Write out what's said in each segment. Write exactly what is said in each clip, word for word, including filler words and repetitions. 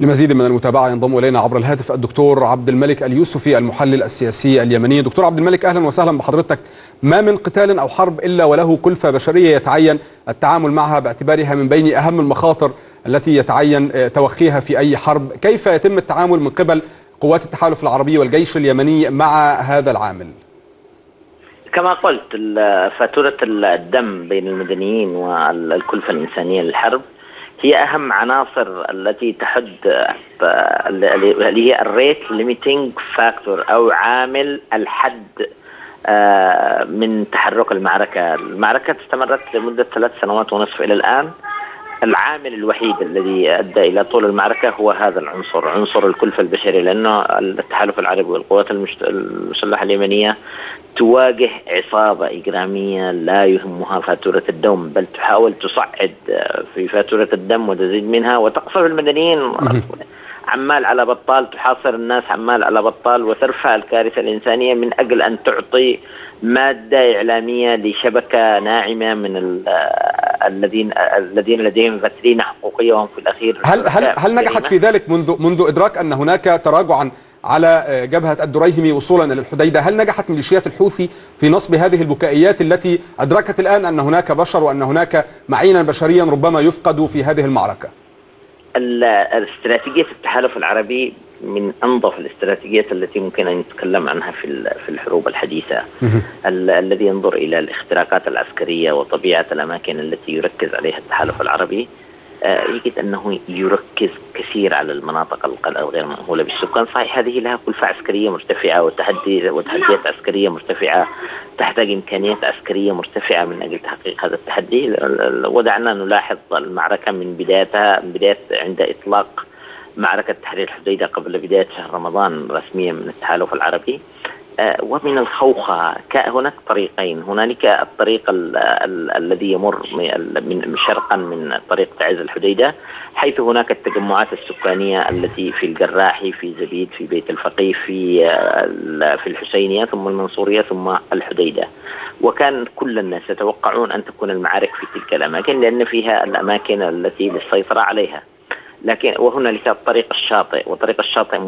لمزيد من المتابعة ينضم إلينا عبر الهاتف الدكتور عبد الملك اليوسفي المحلل السياسي اليمني. دكتور عبد الملك، أهلا وسهلا بحضرتك. ما من قتال أو حرب إلا وله كلفة بشرية يتعين التعامل معها باعتبارها من بين أهم المخاطر التي يتعين توخيها في أي حرب. كيف يتم التعامل من قبل قوات التحالف العربي والجيش اليمني مع هذا العامل؟ كما قلت، فاتورة الدم بين المدنيين والكلفة الإنسانية للحرب هي أهم عناصر التي تحد اللي هي الريت ليميتنج فاكتور أو عامل الحد من تحرك المعركة. المعركة استمرت لمدة ثلاث سنوات ونصف إلى الآن. العامل الوحيد الذي أدى إلى طول المعركة هو هذا العنصر، عنصر الكلفة البشرية، لأنه التحالف العربي والقوات المسلحة اليمنية تواجه عصابة إجرامية لا يهمها فاتورة الدم، بل تحاول تصعد في فاتورة الدم وتزيد منها وتقصف المدنيين عمال على بطال، تحاصر الناس عمال على بطال، وترفع الكارثة الإنسانية من أجل أن تعطي مادة إعلامية لشبكة ناعمة من الذين الذين لديهم فترين حقوقية وهم في الأخير. هل هل هل نجحت في ذلك منذ منذ إدراك أن هناك تراجعا على جبهة الدريهمي وصولا إلى الحديدة؟ هل نجحت ميليشيات الحوثي في نصب هذه البكائيات التي أدركت الآن أن هناك بشر وأن هناك معينا بشريا ربما يفقد في هذه المعركة؟ الاستراتيجية التحالف العربي من أنظف الاستراتيجيات التي يمكن أن نتكلم عنها في في الحروب الحديثة. ال الذي ينظر إلى الاختراقات العسكرية وطبيعة الأماكن التي يركز عليها التحالف العربي، آه يجد أنه يركز كثير على المناطق الغير مأهولة بالسكان. صحيح هذه لها كلفة عسكرية مرتفعة وتحدي وتحديات عسكرية مرتفعة، تحتاج إمكانيات عسكرية مرتفعة من أجل تحقيق هذا التحدي. ودعنا نلاحظ المعركة من بدايتها، من بداية عند إطلاق معركة تحرير الحديدة قبل بداية شهر رمضان رسميا من التحالف العربي، ومن الخوخة. هناك طريقين، هنالك الطريق ال ال الذي يمر من شرقا من طريق تعز الحديدة، حيث هناك التجمعات السكانية التي في الجراحي، في زبيد، في بيت الفقيه، في في الحسينية، ثم المنصورية، ثم الحديدة. وكان كل الناس يتوقعون أن تكون المعارك في تلك الأماكن لأن فيها الأماكن التي للسيطرة عليها. لكن وهنالك طريق الشاطئ، وطريق الشاطئ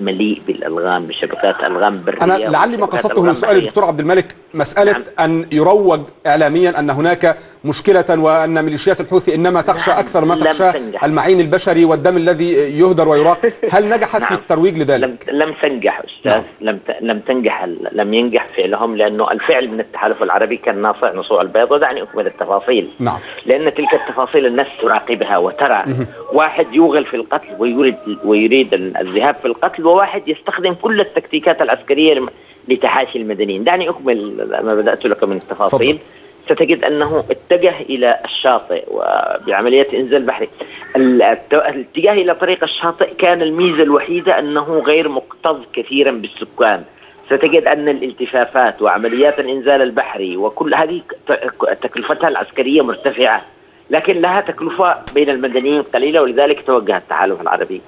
مليء بالالغام، بشبكات الغام بريه. انا لعلي ما قصدته من سؤالي دكتور عبد الملك مساله نعم. ان يروج اعلاميا ان هناك مشكله وان ميليشيات الحوثي انما تخشى نعم. اكثر ما تخشى المعين البشري والدم الذي يهدر ويراق. هل نجحت نعم. في الترويج لذلك؟ لم تنجح استاذ، نعم. لم لم تنجح لم ينجح فعلهم، لانه الفعل من التحالف العربي كان ناصع نصوع البيض. ودعني اكمل التفاصيل نعم. لان تلك التفاصيل الناس تراقبها وترى. واحد يوغل في القتل ويريد ويريد الذهاب في القتل، وواحد يستخدم كل التكتيكات العسكرية لتحاشي المدنيين. دعني أكمل ما بدأت لك من التفاصيل. ستجد أنه اتجه إلى الشاطئ وبعملية إنزال بحري. الاتجاه إلى طريق الشاطئ كان الميزة الوحيدة أنه غير مكتظ كثيرا بالسكان. ستجد أن الالتفافات وعمليات الإنزال البحري وكل هذه تكلفتها العسكرية مرتفعة، لكن لها تكلفة بين المدنيين قليلة، ولذلك توجه التحالف العربي.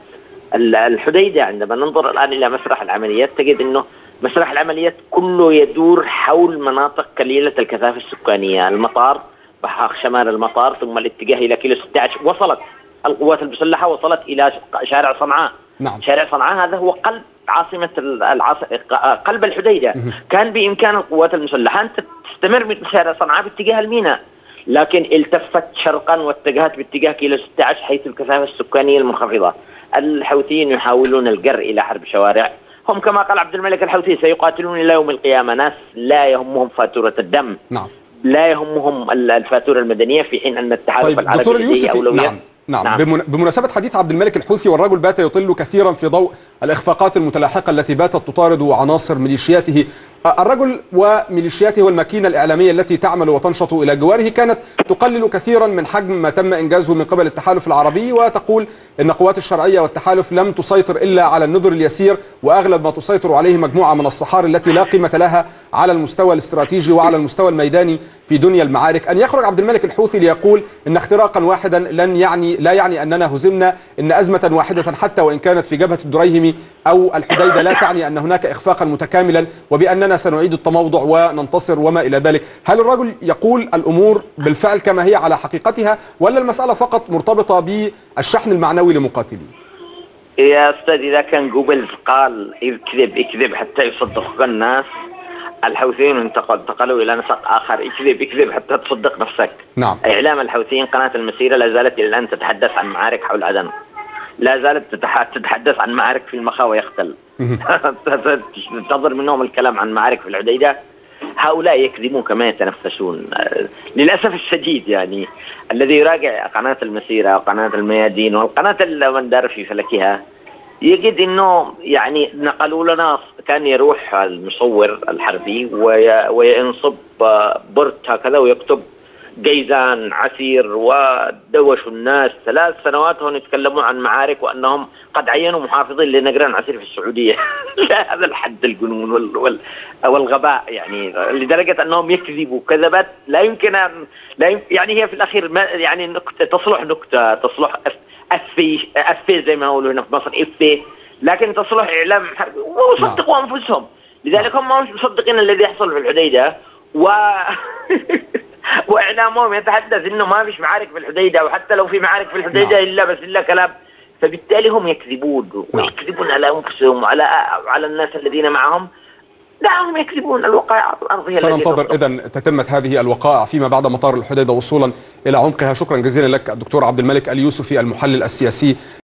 الحديدة عندما ننظر الآن إلى مسرح العمليات، تجد أنه مسرح العمليات كله يدور حول مناطق قليلة الكثافة السكانية. المطار، بحاق شمال المطار، ثم الاتجاه إلى كيلو ستة عشر. وصلت القوات المسلحة وصلت إلى شارع صنعاء. نعم. شارع صنعاء هذا هو قلب عاصمة العاص... قلب الحديدة. كان بإمكان القوات المسلحة أن تستمر من شارع صنعاء باتجاه الميناء، لكن التفت شرقا واتجهت باتجاه كيلو ستة عشر حيث الكثافة السكانية المنخفضة. الحوثيين يحاولون الجر إلى حرب شوارع. هم كما قال عبد الملك الحوثي سيقاتلون إلى يوم القيامة. ناس لا يهمهم فاتورة الدم، نعم. لا يهمهم الفاتورة المدنية، في حين أن التحالف طيب العربي دكتور اليوسفي نعم. نعم. نعم بمناسبة حديث عبد الملك الحوثي، والرجل بات يطل كثيرا في ضوء الإخفاقات المتلاحقة التي باتت تطارد عناصر ميليشياته. الرجل وميليشياته والماكينة الإعلامية التي تعمل وتنشط إلى جواره كانت تقلل كثيرا من حجم ما تم إنجازه من قبل التحالف العربي، وتقول إن قوات الشرعية والتحالف لم تسيطر إلا على النذر اليسير، وأغلب ما تسيطر عليه مجموعة من الصحار التي لا قيمة لها على المستوى الاستراتيجي وعلى المستوى الميداني في دنيا المعارك. أن يخرج عبد الملك الحوثي ليقول إن اختراقا واحدا لن يعني لا يعني أننا هزمنا، إن أزمة واحدة حتى وإن كانت في جبهة الدريهمي أو الحديدة لا تعني أن هناك إخفاقا متكاملا، وبأننا أننا سنعيد التموضع وننتصر وما إلى ذلك. هل الرجل يقول الأمور بالفعل كما هي على حقيقتها، ولا المسألة فقط مرتبطة بالشحن المعنوي لمقاتليه؟ يا أستاذ، إذا كان جوبلز قال اكذب اكذب حتى يصدقك الناس، الحوثيين انتقلوا إلى نسق آخر، اكذب اكذب حتى تصدق نفسك. نعم. إعلام الحوثيين قناة المسيرة لا زالت إلى الآن تتحدث عن معارك حول عدن، لا زالت تتحدث عن معارك في المخا ويقتل، تنتظر منهم الكلام عن معارك في العديدة. هؤلاء يكذبون كما يتنفسون للأسف الشديد. يعني الذي يراجع قناة المسيرة وقناة الميادين والقناة المندر في فلكها يجد أنه يعني نقلوا لنا، كان يروح المصور الحربي وينصب برت هكذا ويكتب جيزان عسير، ودوشوا الناس ثلاث سنوات هون يتكلمون عن معارك وأنهم قد عينوا محافظين لنجران عسير في السعودية. لا، هذا الحد الجنون وال والغباء، يعني لدرجة أنهم يكذبوا كذبت لا يمكن أن لا يمكن يعني هي في الأخير ما يعني نكتة، تصلح نكتة، تصلح أفي أفي زي ما يقولوا هنا في مصر أفي، لكن تصلح إعلام حربي وصدقوا أنفسهم. لذلك هم مش مصدقين الذي يحصل في الحديدة و واعلامهم يتحدث انه ما فيش معارك في الحديده، وحتى لو في معارك في الحديده الا بس الا كلام. فبالتالي هم يكذبون ويكذبون على انفسهم وعلى على الناس الذين معهم. لا، هم يكذبون الوقائع الارضيه. سننتظر اذا تتمه هذه الوقائع فيما بعد مطار الحديده وصولا الى عمقها. شكرا جزيلا لك الدكتور عبد الملك اليوسفي، المحلل السياسي.